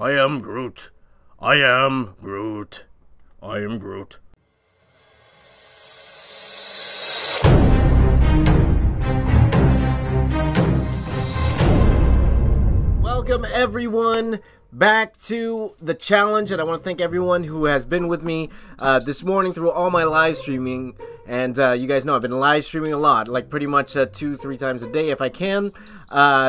I am Groot. I am Groot. I am Groot. Welcome everyone back to the challenge, and I want to thank everyone who has been with me this morning through all my live streaming. And you guys know I've been live streaming a lot, like pretty much 2-3 times a day if I can.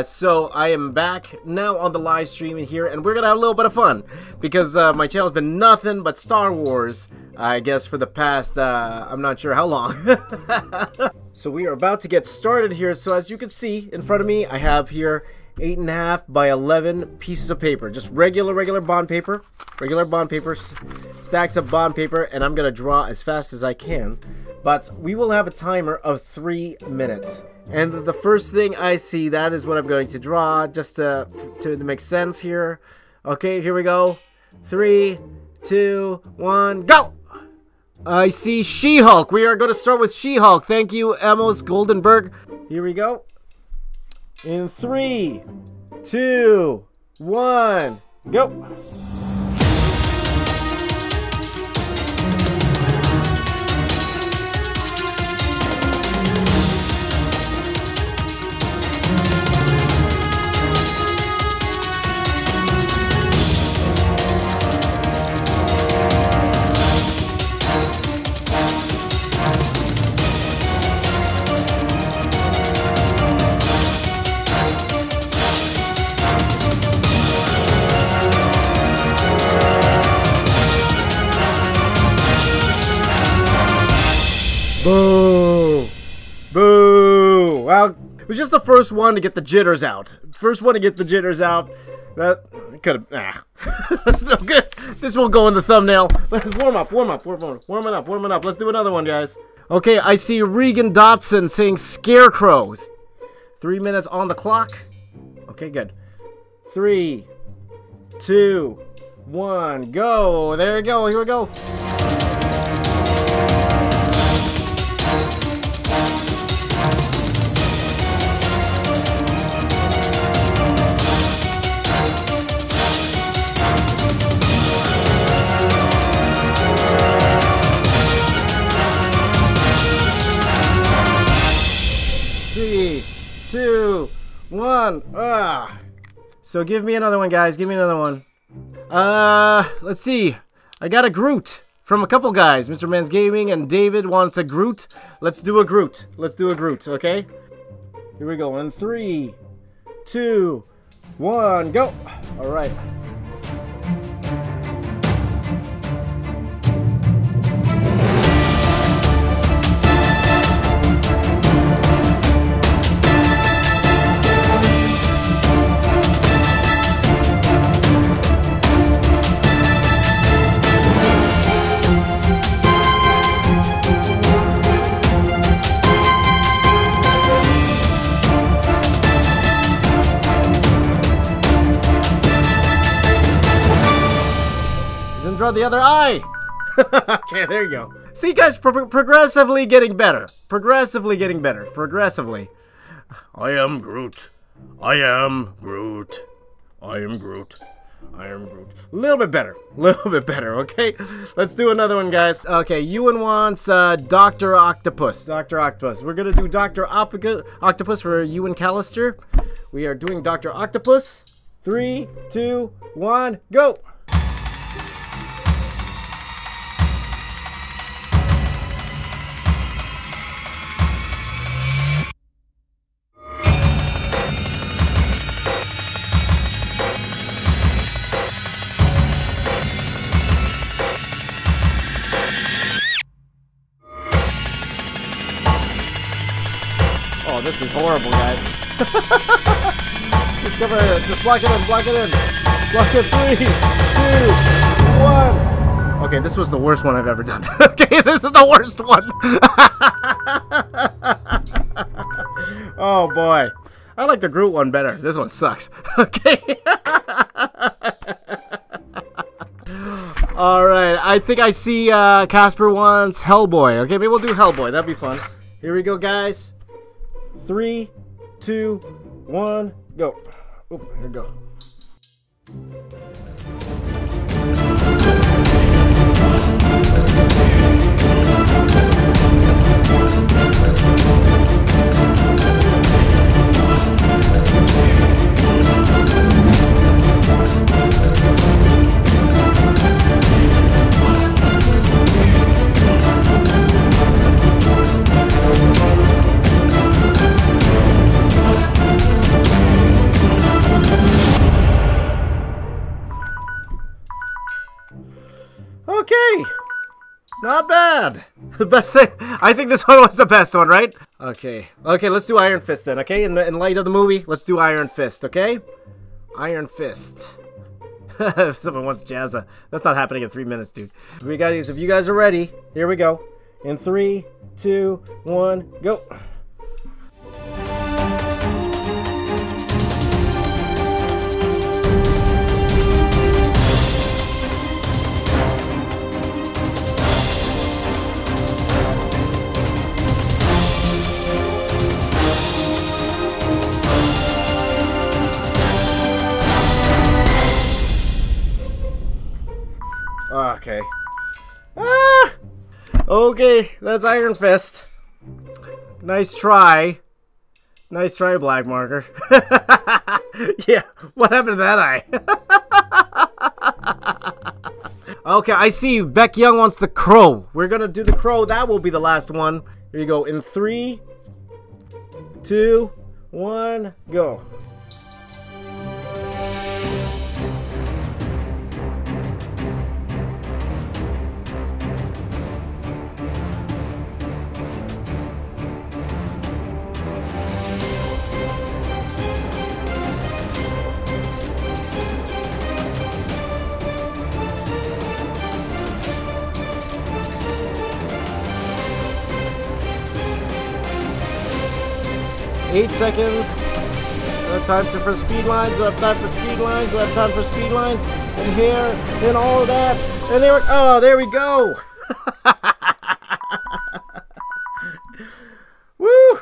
So I am back now on the live stream here, and we're gonna have a little bit of fun because my channel's been nothing but Star Wars, I guess, for the past I'm not sure how long. So we are about to get started here. So as you can see in front of me, I have here 8.5 by 11 pieces of paper, just regular bond paper, stacks of bond paper, and I'm gonna draw as fast as I can. But we will have a timer of 3 minutes. And the first thing I see, that is what I'm going to draw, just to make sense here. Okay, here we go. 3, 2, 1, go! I see She-Hulk. We are going to start with She-Hulk. Thank you, Amos Goldenberg. Here we go. In 3, 2, 1, go! It was just the first one to get the jitters out. First one to get the jitters out. That could have. Ah. That's no good. This won't go in the thumbnail. Let's warm up. Let's do another one, guys. Okay, I see Regan Dotson saying scarecrows. 3 minutes on the clock. Okay, good. 3, 2, 1, go. There we go. Here we go. So give me another one, guys. Give me another one. Let's see. I got a Groot from a couple guys. Mr. Man's Gaming and David wants a Groot. Let's do a Groot. Let's do a Groot, okay? Here we go. In 3, 2, 1, go. All right. Draw the other eye. Okay, there you go. See, guys, progressively getting better. Progressively. I am Groot. I am Groot. I am Groot. I am Groot. A little bit better. Okay, let's do another one, guys. Okay, Ewan wants Dr. Octopus. We're gonna do Dr. Octopus for Ewan Callister. We are doing Dr. Octopus. 3, 2, 1, go. Oh, this is horrible, guys. Just cover it. Just block it in. Block it. 3, 2, 1. Okay, this was the worst one I've ever done. Okay, this is the worst one. Oh boy, I like the Groot one better. This one sucks. Okay. All right, I think I see Casper wants Hellboy. Okay, maybe we'll do Hellboy. That'd be fun. Here we go, guys. 3, 2, 1, go. Oop, here we go. Okay. Not bad. The best thing. I think this one was the best one, right? Okay. Okay, let's do Iron Fist then, okay? In light of the movie, let's do Iron Fist, okay? Iron Fist. If someone wants Jazza. That's not happening in 3 minutes, dude. We got these. If you guys are ready, here we go. In 3, 2, 1, go. Okay. Ah! Okay, that's Iron Fist. Nice try. Nice try, Black Marker. Yeah, what happened to that eye? Okay, I see Beck Young wants the crow. We're gonna do the crow. That will be the last one. Here you go. In 3, 2, 1, go. Eight seconds. No time for speed lines. We have time for speed lines. We have time for speed lines. And here, and all of that. And there. Oh, there we go. Woo!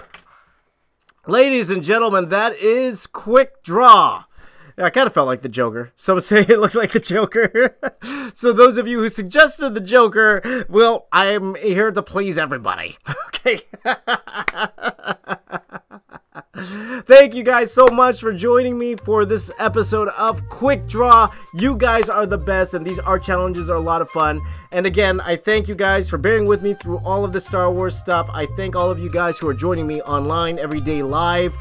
Ladies and gentlemen, that is Quick Draw. I kind of felt like the Joker. Some say it looks like the Joker. So those of you who suggested the Joker, well, I'm here to please everybody. Okay. Thank you guys so much for joining me for this episode of Quick Draw. You guys are the best, and these art challenges are a lot of fun. And again, I thank you guys for bearing with me through all of the Star Wars stuff. I thank all of you guys who are joining me online every day live.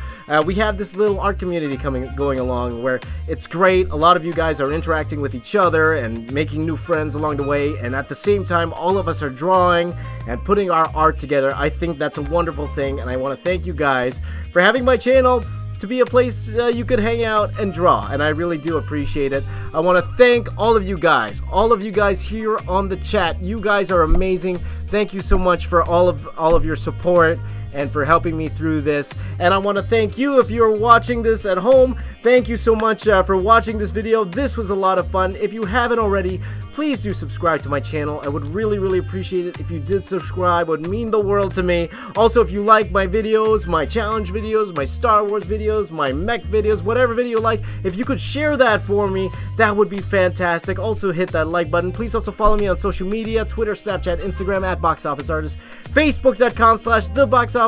We have this little art community going along where it's great. A lot of you guys are interacting with each other and making new friends along the way. And at the same time, all of us are drawing and putting our art together. I think that's a wonderful thing, and I want to thank you guys for having my channel to be a place you could hang out and draw, and I really do appreciate it. I want to thank all of you guys here on the chat. You guys are amazing. Thank you so much for all of your support and for helping me through this. And I want to thank you if you're watching this at home. Thank you so much for watching this video. This was a lot of fun. If you haven't already, please do subscribe to my channel. I would really, really appreciate it if you did subscribe. It would mean the world to me. Also, if you like my videos, my challenge videos, my Star Wars videos, my mech videos, whatever video you like, if you could share that for me, that would be fantastic. Also, hit that like button. Please also follow me on social media, Twitter, Snapchat, Instagram, @BoxOfficeArtist, Facebook.com/TheBoxOfficeArtist,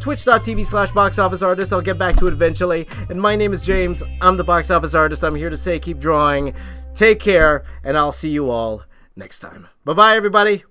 Twitch.tv/BoxOfficeArtist. I'll get back to it eventually. And my name is James. I'm the Box Office Artist. I'm here to say keep drawing. Take care, and I'll see you all next time. Bye-bye, everybody.